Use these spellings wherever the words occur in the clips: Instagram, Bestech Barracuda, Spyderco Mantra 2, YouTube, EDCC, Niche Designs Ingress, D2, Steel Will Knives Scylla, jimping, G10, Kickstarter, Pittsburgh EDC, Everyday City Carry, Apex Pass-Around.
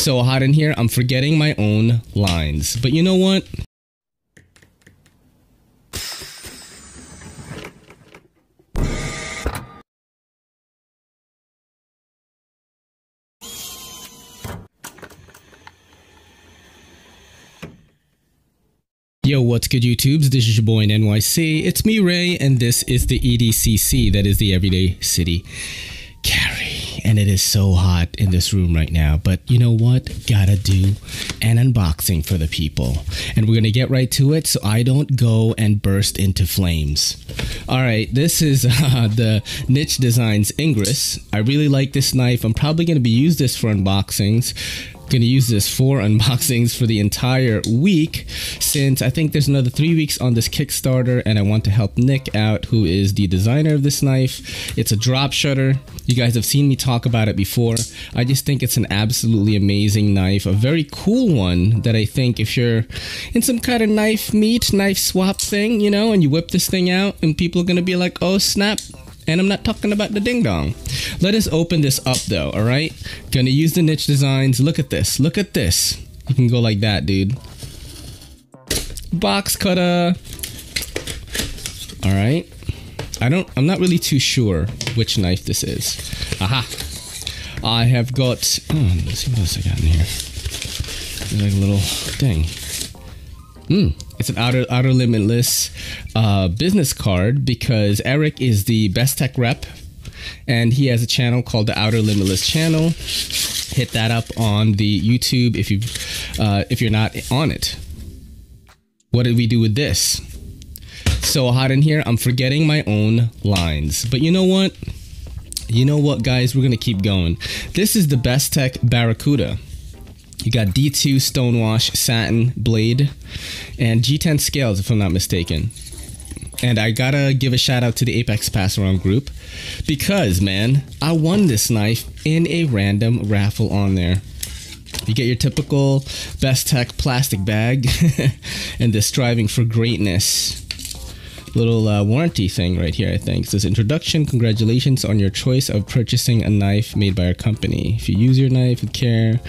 so hot in here, I'm forgetting my own lines. But you know what? Yo, what's good YouTubes? This is your boy in NYC. It's me, Ray, and this is the EDCC, that is the Everyday City Carry. And it is so hot in this room right now, but you know what? Gotta do an unboxing for the people. And we're gonna get right to it so I don't go and burst into flames. Alright, this is the Niche Designs Ingress. I really like this knife. I'm probably gonna use this for unboxings. Going to use this for unboxings for the entire week, since I think there's another 3 weeks on this Kickstarter, and I want to help Nick out, who is the designer of this knife. It's a drop shutter. You guys have seen me talk about it before. I just think it's an absolutely amazing knife, a very cool one that I think if you're in some kind of knife meet, knife swap thing, you know, and you whip this thing out and people are going to be like, oh snap. And I'm not talking about the ding dong. Let us open this up though, all right? Gonna use the Niche Designs. Look at this, look at this. You can go like that, dude. Box cutter. All right. I'm not really too sure which knife this is. Aha. I have got, let's see what else I got in here. There's like a little thing. It's an outer Limitless business card, because Eric is the Bestech rep and he has a channel called the Outer Limitless channel. Hit that up on the YouTube if you're not on it. What did we do with this? So hot in here, I'm forgetting my own lines. But you know what? You know what, guys? We're gonna keep going. This is the Bestech Barracuda. You got D2 Stonewash Satin Blade and G10 scales, if I'm not mistaken. And I gotta give a shout out to the Apex Pass-Around group, because, man, I won this knife in a random raffle on there. You get your typical Bestech plastic bag and the Striving for Greatness little warranty thing right here, I think. It says, introduction, congratulations on your choice of purchasing a knife made by our company. If you use your knife with care,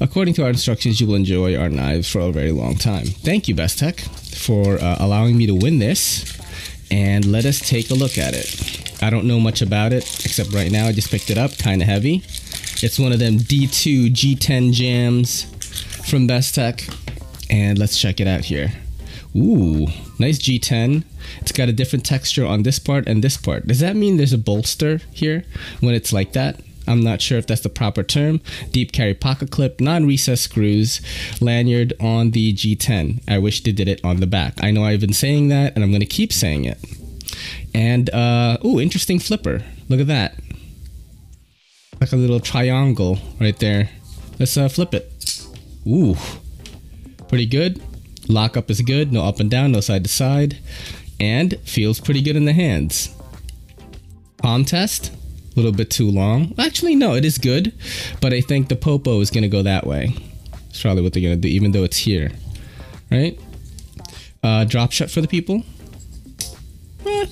according to our instructions, you will enjoy our knives for a very long time. Thank you, Bestech, for allowing me to win this. And let us take a look at it. I don't know much about it, except right now I just picked it up, kind of heavy. It's one of them D2 G10 jams from Bestech. And let's check it out here. Ooh, nice G10. It's got a different texture on this part and this part. Does that mean there's a bolster here when it's like that? I'm not sure if that's the proper term. Deep carry pocket clip, non-recessed screws, lanyard on the G10. I wish they did it on the back. I know I've been saying that, and I'm going to keep saying it. And, ooh, interesting flipper. Look at that. Like a little triangle right there. Let's flip it. Ooh, pretty good. Lockup is good, no up and down, no side to side, and feels pretty good in the hands. Palm test, a little bit too long. Actually, no, it is good, but I think the popo is going to go that way. That's probably what they're going to do, even though it's here, right? Drop shot for the people.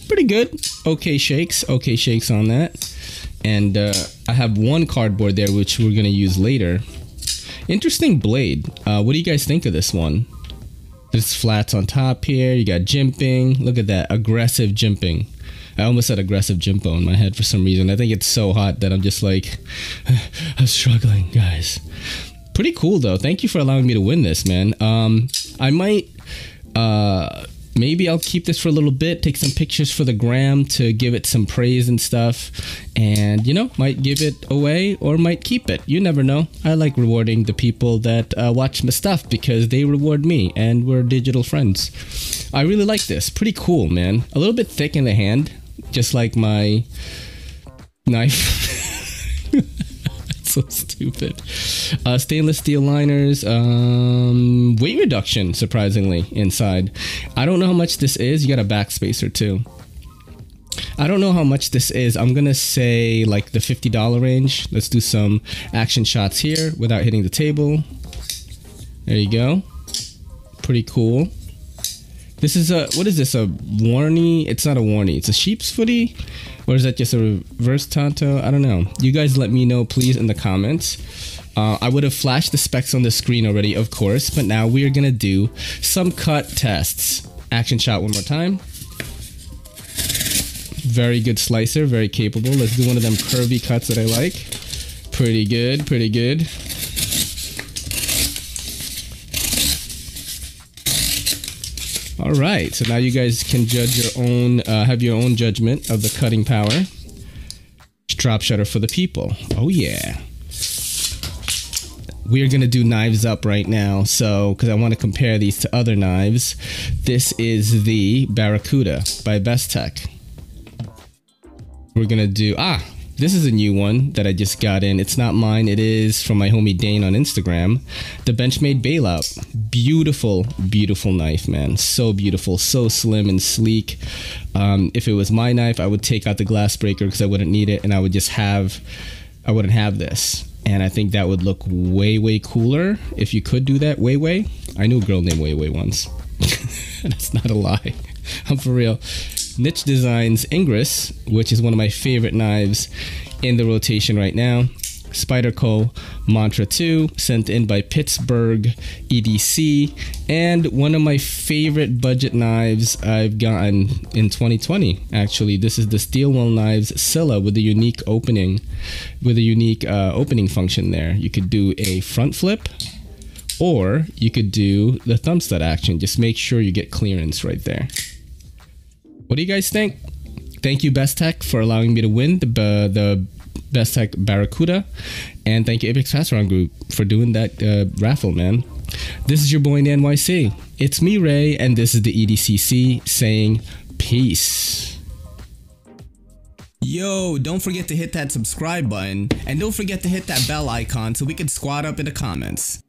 Pretty good. Okay shakes on that. And I have one cardboard there, which we're going to use later. Interesting blade. What do you guys think of this one? There's flats on top here. You got jimping. Look at that. Aggressive jimping. I almost said aggressive jimpo in my head for some reason. I think it's so hot that I'm just like, I'm struggling, guys. Pretty cool, though. Thank you for allowing me to win this, man. I might... maybe I'll keep this for a little bit, take some pictures for the gram to give it some praise and stuff, and, you know, might give it away or might keep it. You never know. I like rewarding the people that watch my stuff, because they reward me, and we're digital friends. I really like this. Pretty cool, man. A little bit thick in the hand, just like my knife. So stupid. Stainless steel liners, weight reduction, surprisingly, inside. I don't know how much this is. You got a back spacer too. I don't know how much this is. I'm gonna say like the $50 range. Let's do some action shots here without hitting the table. There you go. Pretty cool. This is a, what is this, a warnie? It's not a warnie, it's a sheep's footy? Or is that just a reverse tanto? I don't know. You guys let me know, please, in the comments. I would have flashed the specs on the screen already, of course, but now we are gonna do some cut tests. Action shot one more time. Very good slicer, very capable. Let's do one of them curvy cuts that I like. Pretty good, pretty good. All right, so now you guys can judge your own, have your own judgment of the cutting power. Drop shutter for the people. Oh yeah. We're gonna do knives up right now, so because I want to compare these to other knives. This is the Barracuda by Bestech. We're gonna do this is a new one that I just got in. It's not mine. It is from my homie Dane on Instagram. The Benchmade Bailout. Beautiful, beautiful knife, man. So beautiful, so slim and sleek. If it was my knife, I would take out the glass breaker because I wouldn't need it, and I would just have, I wouldn't have this. And I think that would look way, way cooler if you could do that. Way, way. I knew a girl named Way Way once. That's not a lie. I'm for real. Niche Designs Ingress, which is one of my favorite knives in the rotation right now. Spyderco Mantra 2, sent in by Pittsburgh EDC, and one of my favorite budget knives I've gotten in 2020. Actually, this is the Steel Will Knives Scylla with a unique opening, with a unique opening function there. You could do a front flip, or you could do the thumb stud action. Just make sure you get clearance right there. What do you guys think? Thank you, Bestech, for allowing me to win the Bestech Barracuda, and thank you, Apex Pass-Around Group, for doing that raffle, man. This is your boy in the NYC. It's me, Ray, and this is the EDCC saying peace. Yo, don't forget to hit that subscribe button, and don't forget to hit that bell icon so we can squad up in the comments.